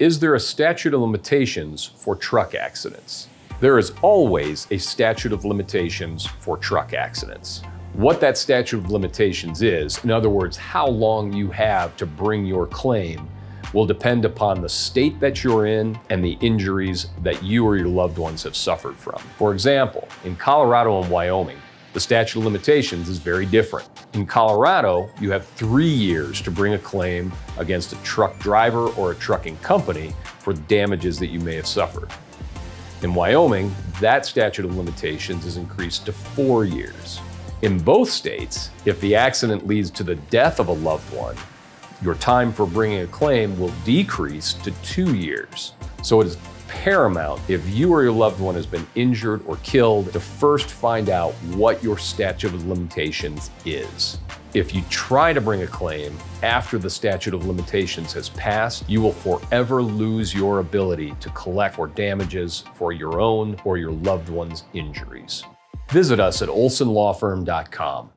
Is there a statute of limitations for truck accidents? There is always a statute of limitations for truck accidents. What that statute of limitations is, in other words, how long you have to bring your claim, will depend upon the state that you're in and the injuries that you or your loved ones have suffered from. For example, in Colorado and Wyoming, the statute of limitations is very different. In Colorado, you have 3 years to bring a claim against a truck driver or a trucking company for damages that you may have suffered. In Wyoming, that statute of limitations is increased to 4 years. In both states, if the accident leads to the death of a loved one, your time for bringing a claim will decrease to 2 years. So it is paramount, if you or your loved one has been injured or killed, to first find out what your statute of limitations is. If you try to bring a claim after the statute of limitations has passed, you will forever lose your ability to collect for damages for your own or your loved one's injuries. Visit us at olsonlawfirm.com.